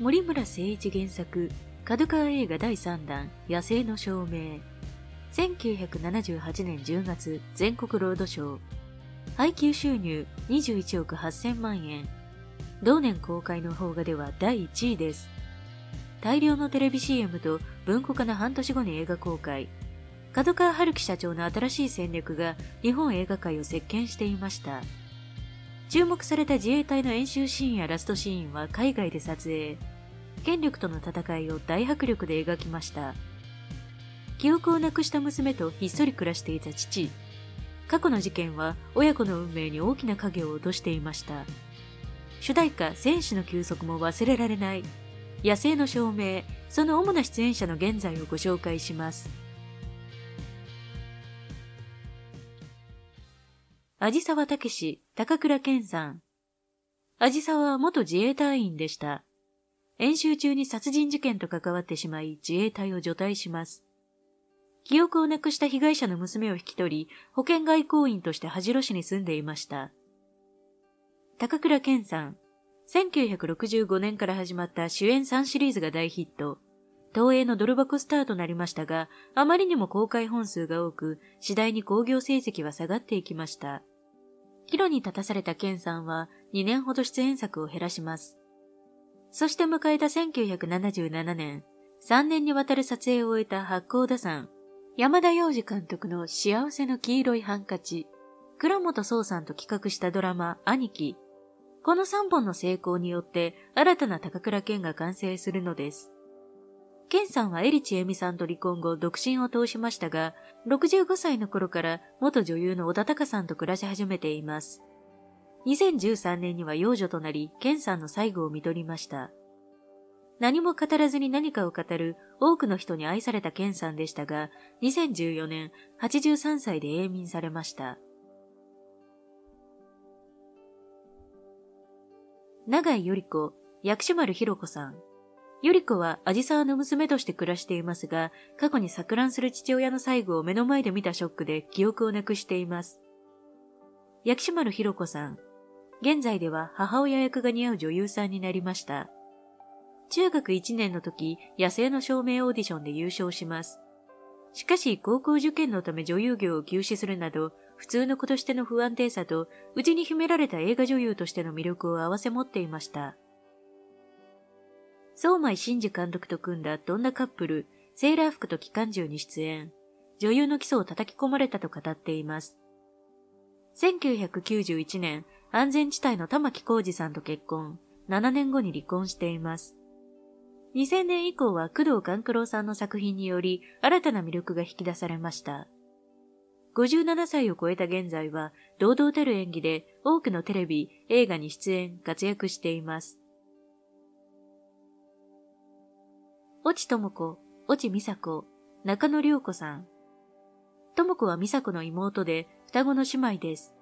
森村誠一原作、角川映画第3弾、野生の証明。1978年10月、全国ロードショー。配給収入21億8000万円。同年公開の邦画では第1位です。大量のテレビ CM と文庫化の半年後に映画公開。角川春樹社長の新しい戦略が日本映画界を席巻していました。注目された自衛隊の演習シーンやラストシーンは海外で撮影。権力との戦いを大迫力で描きました。記憶をなくした娘とひっそり暮らしていた父。過去の事件は親子の運命に大きな影を落としていました。主題歌、戦士の休息も忘れられない。野生の証明、その主な出演者の現在をご紹介します。味沢武、高倉健さん。味沢は元自衛隊員でした。演習中に殺人事件と関わってしまい、自衛隊を除隊します。記憶をなくした被害者の娘を引き取り、保険外交員として羽代市に住んでいました。高倉健さん。1965年から始まった主演3シリーズが大ヒット。東映のドル箱スターとなりましたが、あまりにも公開本数が多く、次第に興行成績は下がっていきました。岐路に立たされた健さんは、2年ほど出演作を減らします。そして迎えた1977年、3年にわたる撮影を終えた八甲田さん、山田洋次監督の幸せの黄色いハンカチ、倉本壮さんと企画したドラマ、兄貴。この3本の成功によって、新たな高倉健が完成するのです。健さんは江利千恵美さんと離婚後、独身を通しましたが、65歳の頃から元女優の小田貴さんと暮らし始めています。2013年には養女となり、健さんの最期を看取りました。何も語らずに何かを語る多くの人に愛された健さんでしたが、2014年、83歳で永眠されました。長井頼子、薬師丸ひろ子さん。頼子は味沢の娘として暮らしていますが、過去に錯乱する父親の最期を目の前で見たショックで記憶をなくしています。薬師丸ひろ子さん。現在では母親役が似合う女優さんになりました。中学1年の時、野生の証明オーディションで優勝します。しかし、高校受験のため女優業を休止するなど、普通の子としての不安定さと、内に秘められた映画女優としての魅力を併せ持っていました。相米慎二監督と組んだどんなカップル、セーラー服と機関銃に出演、女優の基礎を叩き込まれたと語っています。1991年、安全地帯の玉木浩二さんと結婚、7年後に離婚しています。2000年以降は工藤官九郎さんの作品により、新たな魅力が引き出されました。57歳を超えた現在は、堂々たる演技で多くのテレビ、映画に出演、活躍しています。越智智子、越智美佐子、中野涼子さん。智子は美佐子の妹で、双子の姉妹です。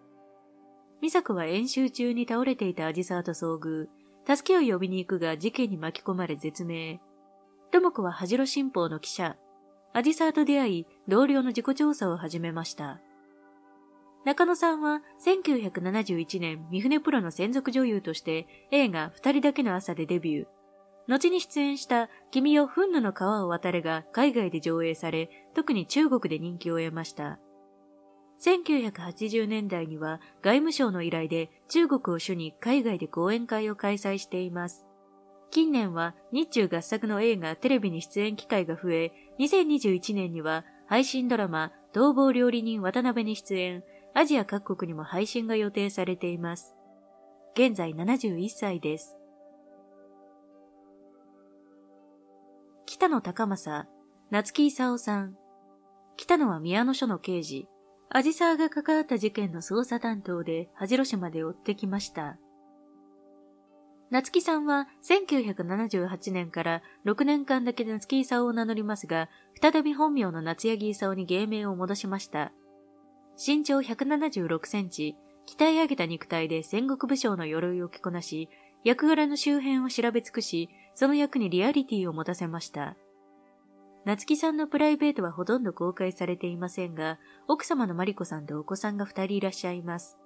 美佐子は演習中に倒れていた味沢と遭遇。助けを呼びに行くが事件に巻き込まれ絶命。智子は羽代新報の記者。味沢と出会い、同僚の自己調査を始めました。中野さんは1971年、三船プロの専属女優として、映画二人だけの朝でデビュー。後に出演した君よ憤怒の川を渡れが海外で上映され、特に中国で人気を得ました。1980年代には外務省の依頼で中国を主に海外で講演会を開催しています。近年は日中合作の映画、テレビに出演機会が増え、2021年には配信ドラマ、逃亡料理人渡辺に出演、アジア各国にも配信が予定されています。現在71歳です。北野高政、夏木功さん。北野は宮野署の刑事、味沢が関わった事件の捜査担当で羽代市まで追ってきました。夏木さんは1978年から6年間だけ夏木功を名乗りますが、再び本名の夏柳功に芸名を戻しました。身長176センチ、鍛え上げた肉体で戦国武将の鎧を着こなし、役柄の周辺を調べ尽くし、その役にリアリティを持たせました。夏木さんのプライベートはほとんど公開されていませんが、奥様の真理子さんとお子さんが2人いらっしゃいます。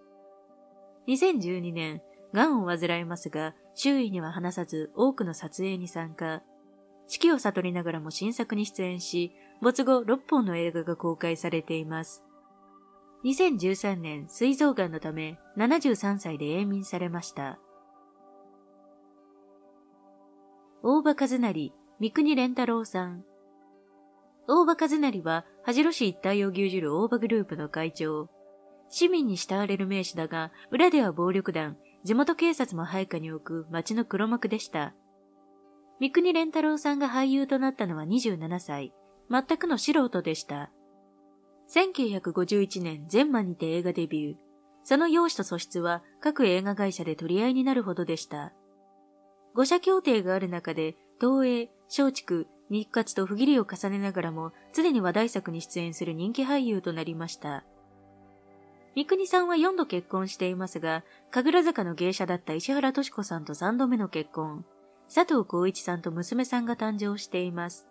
2012年、癌を患いますが、周囲には話さず多くの撮影に参加。四季を悟りながらも新作に出演し、没後6本の映画が公開されています。2013年、膵臓がんのため73歳で永眠されました。大場和成、三國連太郎さん。大場和成は、羽白市一帯を牛耳る大場グループの会長。市民に慕われる名士だが、裏では暴力団、地元警察も配下に置く町の黒幕でした。三國連太郎さんが俳優となったのは27歳。全くの素人でした。1951年、全漫にて映画デビュー。その容姿と素質は各映画会社で取り合いになるほどでした。五社協定がある中で、東映、松竹、日活と不義理を重ねながらも、常に話題作に出演する人気俳優となりました。三國さんは4度結婚していますが、神楽坂の芸者だった石原敏子さんと3度目の結婚、佐藤浩市さんと娘さんが誕生しています。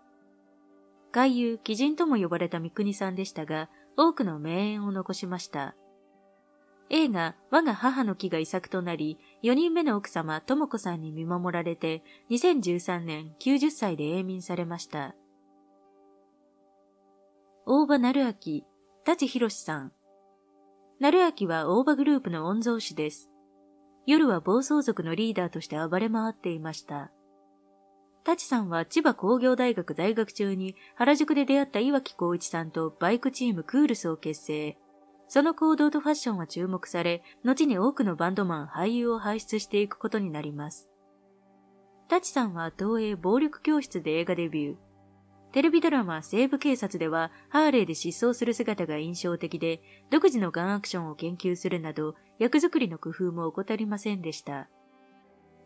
外遊、奇人とも呼ばれた三國さんでしたが、多くの名演を残しました。映画、我が母の木が遺作となり、4人目の奥様、智子さんに見守られて、2013年90歳で永眠されました。大場成明、舘ひろしさん。成明は大場グループの御曹司です。夜は暴走族のリーダーとして暴れ回っていました。舘さんは千葉工業大学在学中に原宿で出会った岩城浩一さんとバイクチームクールスを結成。その行動とファッションは注目され、後に多くのバンドマン、俳優を輩出していくことになります。舘さんは東映暴力教室で映画デビュー。テレビドラマ西部警察ではハーレーで失踪する姿が印象的で、独自のガンアクションを研究するなど、役作りの工夫も怠りませんでした。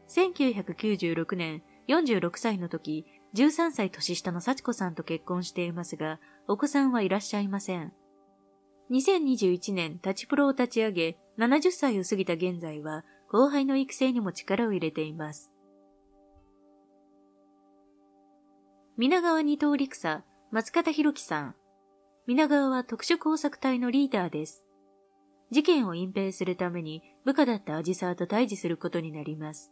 1996年、46歳の時、13歳年下の幸子さんと結婚していますが、お子さんはいらっしゃいません。2021年、タチプロを立ち上げ、70歳を過ぎた現在は、後輩の育成にも力を入れています。皆川二等陸佐、松方弘樹さん。皆川は特殊工作隊のリーダーです。事件を隠蔽するために、部下だったアジサーと対峙することになります。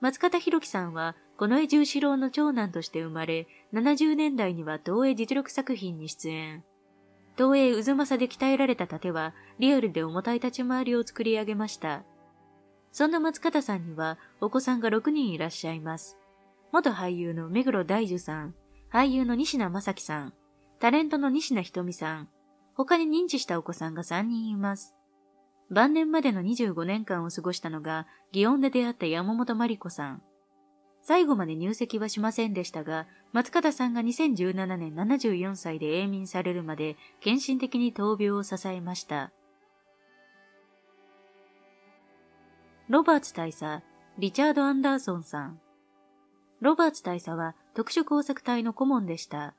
松方弘樹さんは、近衛十四郎の長男として生まれ、70年代には東映実力作品に出演。東映太秦で鍛えられた殺陣は、リアルで重たい立ち回りを作り上げました。そんな松方さんには、お子さんが6人いらっしゃいます。元俳優の目黒大樹さん、俳優の西名正樹さん、タレントの西名瞳さん、他に認知したお子さんが3人います。晩年までの25年間を過ごしたのが、祇園で出会った山本真理子さん。最後まで入籍はしませんでしたが、松方さんが2017年74歳で永眠されるまで、献身的に闘病を支えました。ロバーツ大佐、リチャード・アンダーソンさん。ロバーツ大佐は特殊工作隊の顧問でした。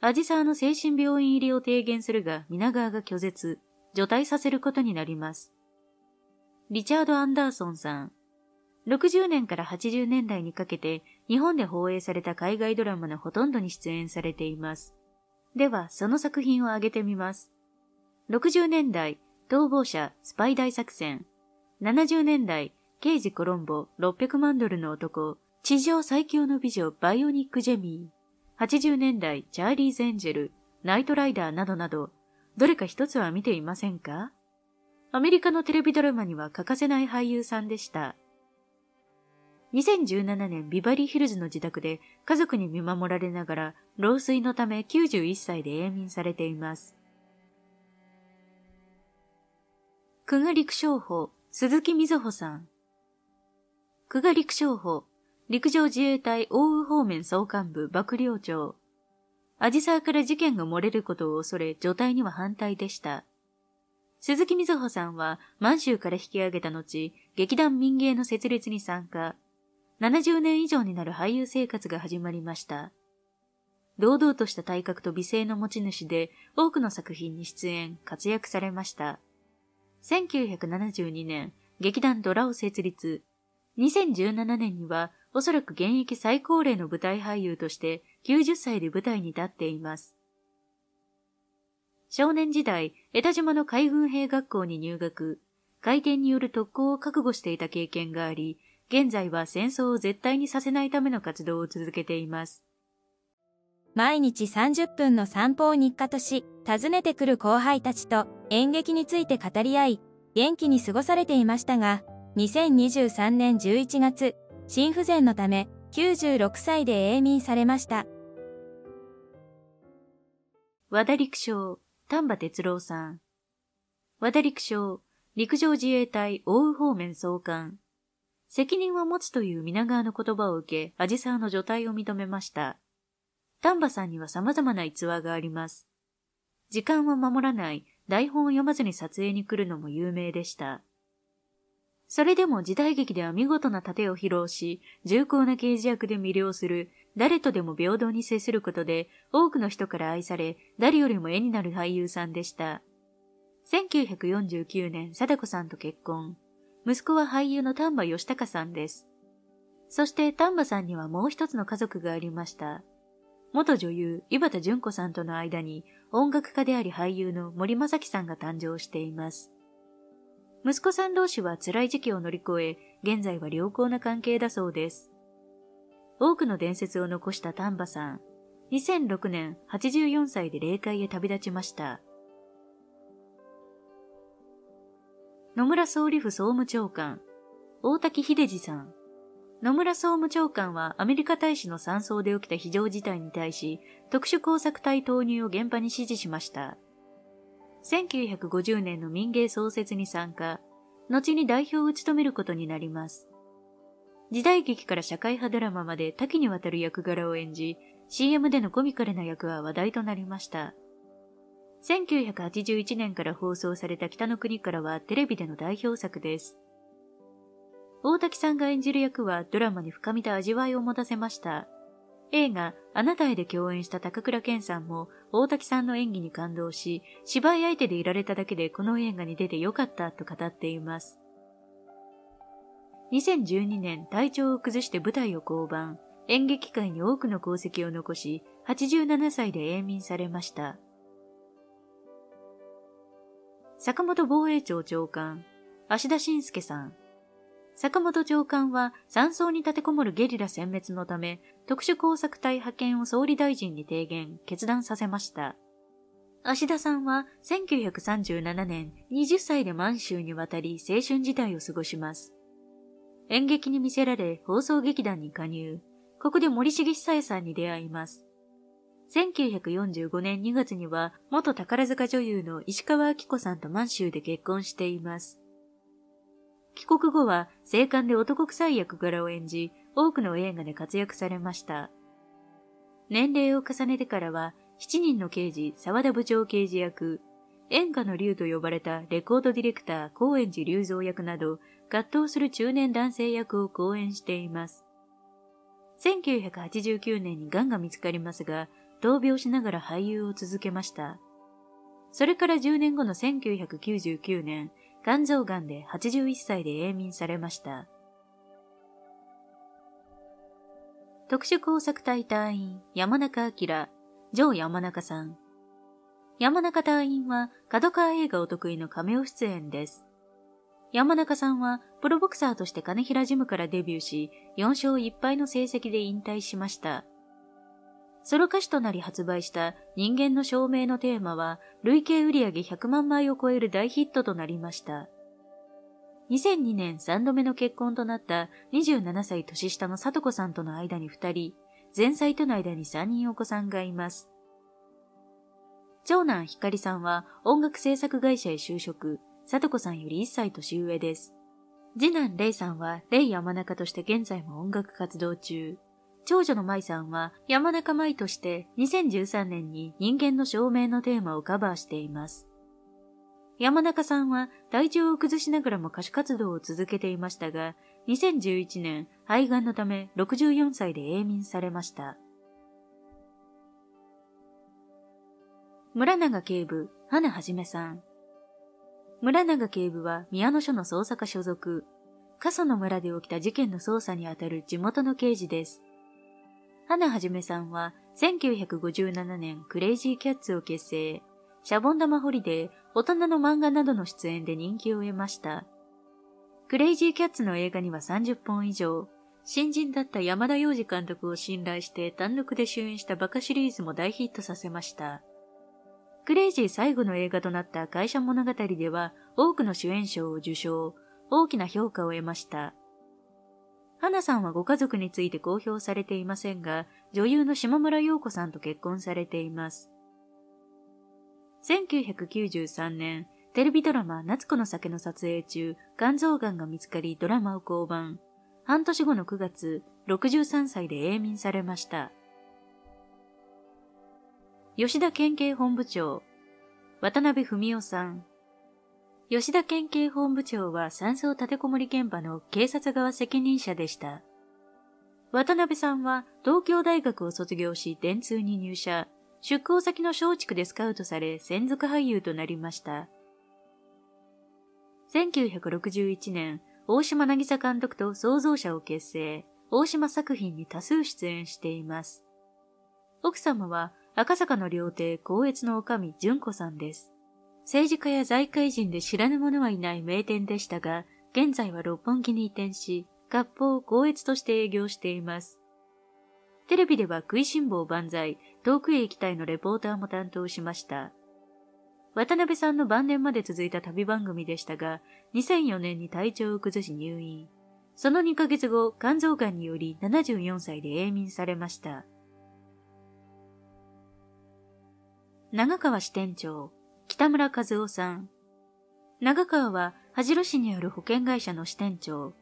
アジサーの精神病院入りを提言するが、皆川が拒絶、除隊させることになります。リチャード・アンダーソンさん。60年から80年代にかけて日本で放映された海外ドラマのほとんどに出演されています。では、その作品を挙げてみます。60年代、逃亡者、スパイ大作戦。70年代、刑事コロンボ、600万ドルの男。地上最強の美女、バイオニック・ジェミー。80年代、チャーリーズ・エンジェル、ナイトライダーなどなど、どれか一つは見ていませんか？アメリカのテレビドラマには欠かせない俳優さんでした。2017年ビバリーヒルズの自宅で家族に見守られながら老衰のため91歳で永眠されています。久我陸将補、鈴木瑞穂さん。久我陸将補、陸上自衛隊奥羽方面総監部幕僚長。アジサーから事件が漏れることを恐れ除隊には反対でした。鈴木瑞穂さんは満州から引き上げた後、劇団民芸の設立に参加。70年以上になる俳優生活が始まりました。堂々とした体格と美声の持ち主で多くの作品に出演、活躍されました。1972年、劇団ドラを設立。2017年にはおそらく現役最高齢の舞台俳優として90歳で舞台に立っています。少年時代、江田島の海軍兵学校に入学、回転による特攻を覚悟していた経験があり、現在は戦争を絶対にさせないための活動を続けています。毎日30分の散歩を日課とし、訪ねてくる後輩たちと演劇について語り合い、元気に過ごされていましたが、2023年11月、心不全のため96歳で永眠されました。和田陸将、丹波哲郎さん。和田陸将、陸上自衛隊奥羽方面総監。責任を持つという皆川の言葉を受け、鯵沢の除隊を認めました。丹波さんには様々な逸話があります。時間を守らない、台本を読まずに撮影に来るのも有名でした。それでも時代劇では見事な殺陣を披露し、重厚な刑事役で魅了する、誰とでも平等に接することで、多くの人から愛され、誰よりも絵になる俳優さんでした。1949年、貞子さんと結婚。息子は俳優の丹波義孝さんです。そして丹波さんにはもう一つの家族がありました。元女優、井端淳子さんとの間に音楽家であり俳優の森昌樹さんが誕生しています。息子さん同士は辛い時期を乗り越え、現在は良好な関係だそうです。多くの伝説を残した丹波さん。2006年、84歳で霊界へ旅立ちました。野村総理府総務長官、大滝秀治さん。野村総務長官はアメリカ大使の山荘で起きた非常事態に対し、特殊工作隊投入を現場に指示しました。1950年の民芸創設に参加、後に代表を務めることになります。時代劇から社会派ドラマまで多岐にわたる役柄を演じ、CM でのコミカルな役は話題となりました。1981年から放送された北の国からはテレビでの代表作です。大滝さんが演じる役はドラマに深みた味わいを持たせました。映画、あなたへで共演した高倉健さんも大滝さんの演技に感動し、芝居相手でいられただけでこの映画に出てよかったと語っています。2012年体調を崩して舞台を降板、演劇界に多くの功績を残し、87歳で永眠されました。坂本防衛庁長官、芦田伸介さん。坂本長官は山荘に立てこもるゲリラ殲滅のため、特殊工作隊派遣を総理大臣に提言、決断させました。芦田さんは1937年、20歳で満州に渡り青春時代を過ごします。演劇に魅せられ放送劇団に加入。ここで森繁久彌さんに出会います。1945年2月には元宝塚女優の石川明子さんと満州で結婚しています。帰国後は精悍で男臭い役柄を演じ、多くの映画で活躍されました。年齢を重ねてからは、7人の刑事、沢田部長刑事役、演歌の竜と呼ばれたレコードディレクター、高円寺隆三役など、葛藤する中年男性役を好演しています。1989年に癌が見つかりますが、闘病しながら俳優を続けました。それから10年後の1999年、肝臓癌で81歳で永眠されました。特殊工作隊隊員、山中彰、城山中さん。山中隊員は角川映画お得意のカメオ出演です。山中さんはプロボクサーとして金平ジムからデビューし、4勝1敗の成績で引退しました。ソロ歌手となり発売した人間の証明のテーマは累計売上100万枚を超える大ヒットとなりました。2002年3度目の結婚となった27歳年下の聡子さんとの間に2人、前妻との間に3人お子さんがいます。長男光さんは音楽制作会社へ就職、聡子さんより1歳年上です。次男玲さんは玲山中として現在も音楽活動中。長女の舞さんは山中舞として2013年に人間の証明のテーマをカバーしています。山中さんは体調を崩しながらも歌手活動を続けていましたが、2011年肺がんのため64歳で永眠されました。村永警部、花はじめさん。村永警部は宮野署の捜査課所属、過疎の村で起きた事件の捜査にあたる地元の刑事です。花はじめさんは1957年クレイジーキャッツを結成、シャボン玉ホリデー、大人の漫画などの出演で人気を得ました。クレイジーキャッツの映画には30本以上、新人だった山田洋次監督を信頼して単独で主演したバカシリーズも大ヒットさせました。クレイジー最後の映画となった会社物語では多くの主演賞を受賞、大きな評価を得ました。花さんはご家族について公表されていませんが、女優の島村陽子さんと結婚されています。1993年、テレビドラマ夏子の酒の撮影中、肝臓がんが見つかりドラマを降板。半年後の9月、63歳で永眠されました。吉田県警本部長、渡辺文夫さん。吉田県警本部長は山荘立てこもり現場の警察側責任者でした。渡辺さんは東京大学を卒業し電通に入社、出向先の松竹でスカウトされ専属俳優となりました。1961年、大島渚監督と創造者を結成、大島作品に多数出演しています。奥様は赤坂の料亭光悦の女将純子さんです。政治家や財界人で知らぬ者はいない名店でしたが、現在は六本木に移転し、割烹光悦として営業しています。テレビでは食いしん坊万歳、遠くへ行きたいのレポーターも担当しました。渡辺さんの晩年まで続いた旅番組でしたが、2004年に体調を崩し入院。その2ヶ月後、肝臓がんにより74歳で永眠されました。長川支店長。北村和夫さん。長川は、羽白市にある保険会社の支店長、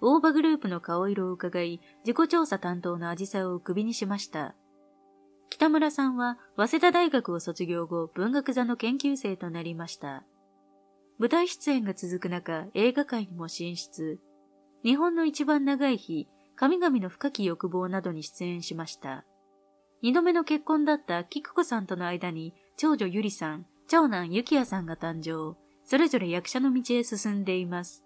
大場グループの顔色を伺い、自己調査担当の紫陽花をクビにしました。北村さんは、早稲田大学を卒業後、文学座の研究生となりました。舞台出演が続く中、映画界にも進出。日本の一番長い日、神々の深き欲望などに出演しました。二度目の結婚だった菊子さんとの間に、長女ゆりさん、長男幸也さんが誕生、それぞれ役者の道へ進んでいます。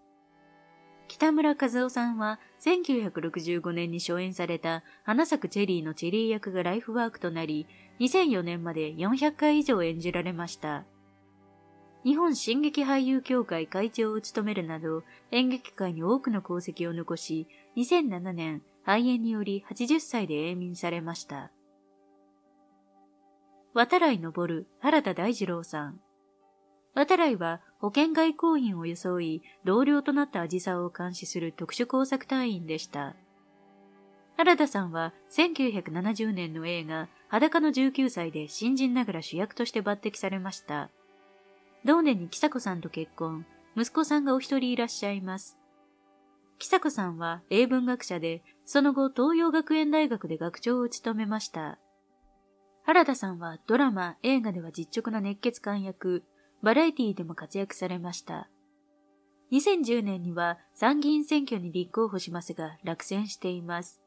北村和夫さんは1965年に初演された花咲くチェリーのチェリー役がライフワークとなり、2004年まで400回以上演じられました。日本進撃俳優協会会長を務めるなど、演劇界に多くの功績を残し、2007年、肺炎により80歳で永眠されました。渡来昇、原田大二郎さん。渡来は保険外交員を装い、同僚となった紫陽花を監視する特殊工作隊員でした。原田さんは1970年の映画、裸の19歳で新人ながら主役として抜擢されました。同年に喜佐子さんと結婚、息子さんがお一人いらっしゃいます。喜佐子さんは英文学者で、その後東洋学園大学で学長を務めました。原田さんはドラマ、映画では実直な熱血漢役、バラエティでも活躍されました。2010年には参議院選挙に立候補しますが落選しています。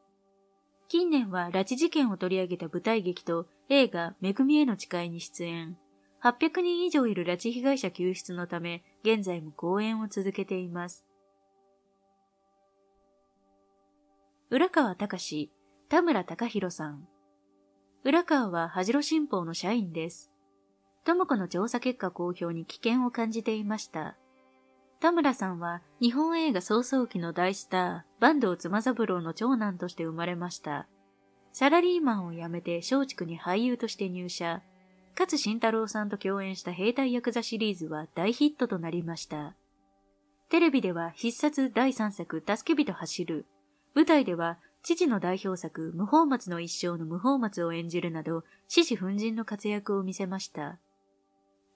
近年は拉致事件を取り上げた舞台劇と映画、め組への誓いに出演。800人以上いる拉致被害者救出のため、現在も公演を続けています。浦川隆、田村隆弘さん。浦川は羽白新報の社員です。智子の調査結果公表に危険を感じていました。田村さんは日本映画創創期の大スター、坂東妻三郎の長男として生まれました。サラリーマンを辞めて松竹に俳優として入社。勝新太郎さんと共演した兵隊ヤクザシリーズは大ヒットとなりました。テレビでは必殺第3作助け人走る。舞台では父の代表作、無法松の一生の無法松を演じるなど、獅子奮迅の活躍を見せました。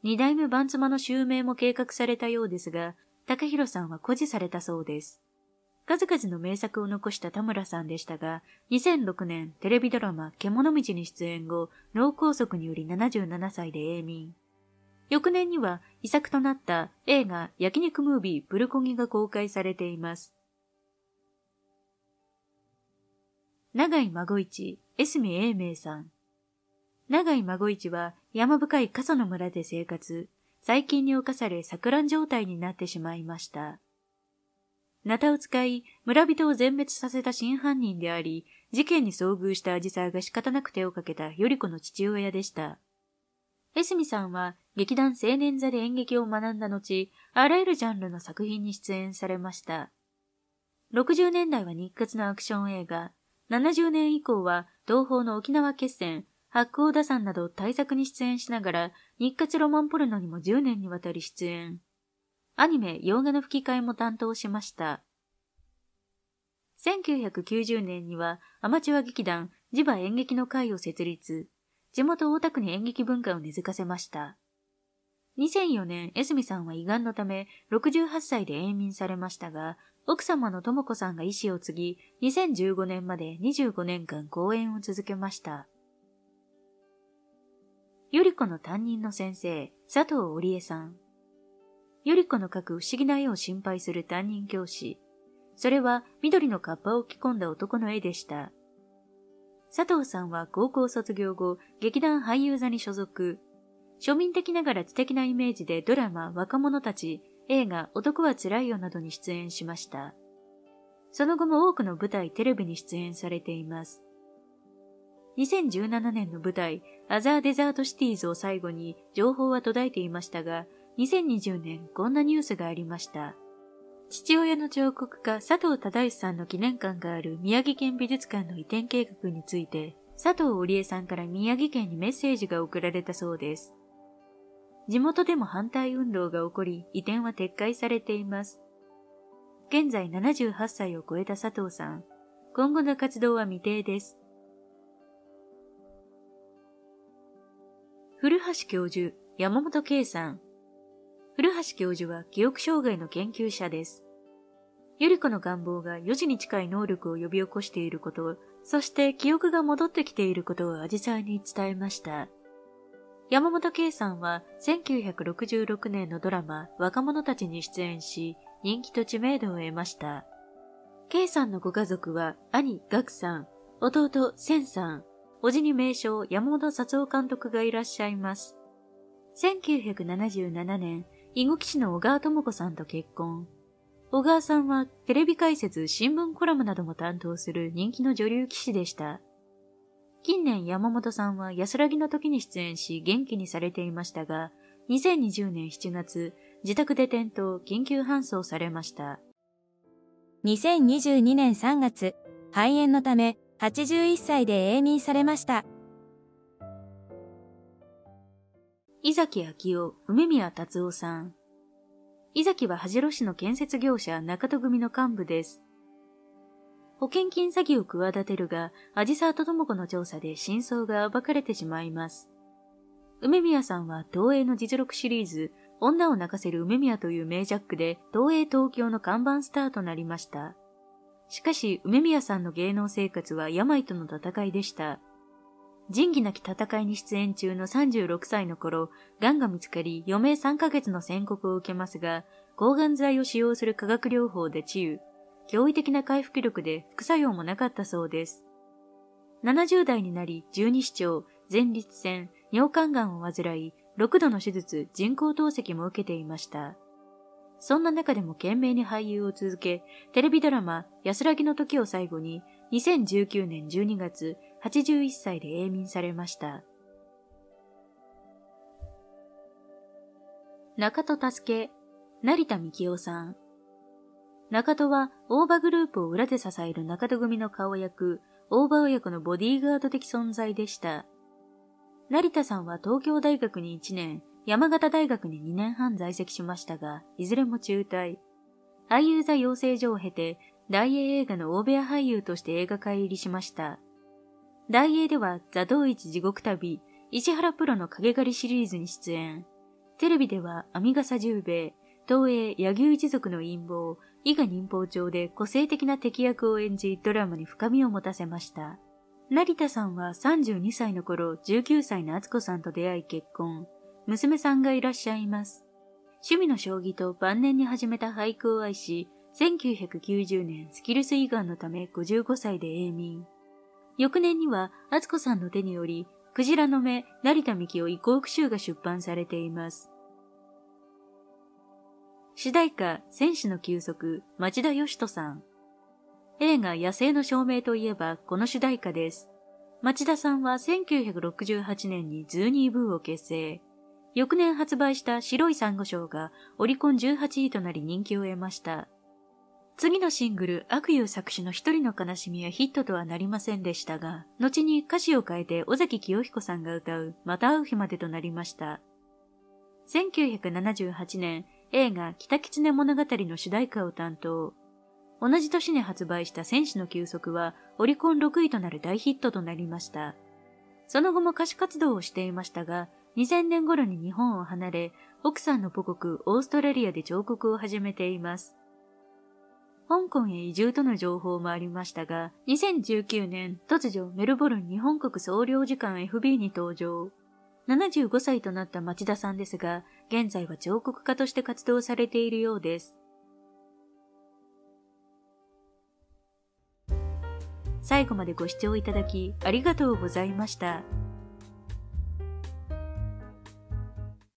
二代目番妻の襲名も計画されたようですが、隆弘さんは固辞されたそうです。数々の名作を残した田村さんでしたが、2006年、テレビドラマ、獣道に出演後、脳梗塞により77歳で永眠。翌年には、遺作となった映画、焼肉ムービー、プルコギが公開されています。永井孫一、江角英明さん。永井孫一は山深い過疎の村で生活、細菌に侵され錯乱状態になってしまいました。ナタを使い、村人を全滅させた真犯人であり、事件に遭遇したアジサーが仕方なく手をかけた頼子の父親でした。江角さんは劇団青年座で演劇を学んだ後、あらゆるジャンルの作品に出演されました。60年代は日活のアクション映画、70年以降は同胞の沖縄決戦、八甲田山など大作に出演しながら、日活ロマンポルノにも10年にわたり出演。アニメ、洋画の吹き替えも担当しました。1990年にはアマチュア劇団地場演劇の会を設立。地元大田区に演劇文化を根付かせました。2004年、江角さんは胃がんのため68歳で永眠されましたが、奥様の智子さんが遺志を継ぎ、2015年まで25年間公演を続けました。百合子の担任の先生、佐藤織江さん。百合子の描く不思議な絵を心配する担任教師。それは緑のカッパを着込んだ男の絵でした。佐藤さんは高校卒業後、劇団俳優座に所属。庶民的ながら知的なイメージでドラマ、若者たち、映画、男はつらいよなどに出演しました。その後も多くの舞台、テレビに出演されています。2017年の舞台、アザー・デザート・シティーズを最後に情報は途絶えていましたが、2020年こんなニュースがありました。父親の彫刻家佐藤忠義さんの記念館がある宮城県美術館の移転計画について、佐藤織江さんから宮城県にメッセージが送られたそうです。地元でも反対運動が起こり、移転は撤回されています。現在78歳を超えた佐藤さん、今後の活動は未定です。古橋教授、山本圭さん。古橋教授は記憶障害の研究者です。百合子の願望が4時に近い能力を呼び起こしていること、そして記憶が戻ってきていることをアジサイに伝えました。山本圭さんは1966年のドラマ若者たちに出演し、人気と知名度を得ました。圭さんのご家族は兄、岳さん、弟、千さん、叔父に名将、山本薩夫監督がいらっしゃいます。1977年、囲碁棋士の小川智子さんと結婚。小川さんはテレビ解説、新聞コラムなども担当する人気の女流棋士でした。近年山本さんは安らぎの時に出演し元気にされていましたが、2020年7月、自宅で転倒、緊急搬送されました。2022年3月、肺炎のため81歳で永眠されました。井崎昭夫、梅宮達夫さん。井崎は羽白市の建設業者中戸組の幹部です。保険金詐欺を企てるが、味沢と智子の調査で真相が暴かれてしまいます。梅宮さんは東映の実録シリーズ、女を泣かせる梅宮という名ジャックで東映東京の看板スターとなりました。しかし、梅宮さんの芸能生活は病との戦いでした。仁義なき戦いに出演中の36歳の頃、癌が見つかり余命3ヶ月の宣告を受けますが、抗がん剤を使用する化学療法で治癒。驚異的な回復力で副作用もなかったそうです。70代になり、十二指腸、前立腺、尿管がんを患い、6度の手術、人工透析も受けていました。そんな中でも懸命に俳優を続け、テレビドラマ、安らぎの時を最後に、2019年12月、81歳で永眠されました。中戸助、成田幹夫さん。中戸は大場グループを裏で支える中戸組の顔役、大場親子のボディーガード的存在でした。成田さんは東京大学に1年、山形大学に2年半在籍しましたが、いずれも中退。俳優座養成所を経て、大映映画の大部屋俳優として映画界入りしました。大映では座頭市地獄旅、石原プロの影狩りシリーズに出演。テレビでは編み笠十兵衛、東映柳生一族の陰謀、伊賀忍法帳で個性的な敵役を演じ、ドラマに深みを持たせました。成田さんは32歳の頃、19歳の敦子さんと出会い結婚。娘さんがいらっしゃいます。趣味の将棋と晩年に始めた俳句を愛し、1990年スキルス胃がんのため55歳で永眠。翌年には敦子さんの手により、クジラの目、成田幹夫移行句集が出版されています。主題歌、戦士の休息、町田義人さん。映画野生の証明といえばこの主題歌です。町田さんは1968年にズーニーブーを結成。翌年発売した白い珊瑚礁がオリコン18位となり人気を得ました。次のシングル、悪友作詞の一人の悲しみはヒットとはなりませんでしたが、後に歌詞を変えて尾崎清彦さんが歌うまた会う日までとなりました。1978年、映画北狐物語の主題歌を担当。同じ年に発売した戦士の休息はオリコン6位となる大ヒットとなりました。その後も歌手活動をしていましたが、2000年頃に日本を離れ、奥さんの母国オーストラリアで彫刻を始めています。香港へ移住との情報もありましたが、2019年、突如メルボルン日本国総領事館 FB に登場。75歳となった町田さんですが、現在は彫刻家として活動されているようです。最後までご視聴いただきありがとうございました。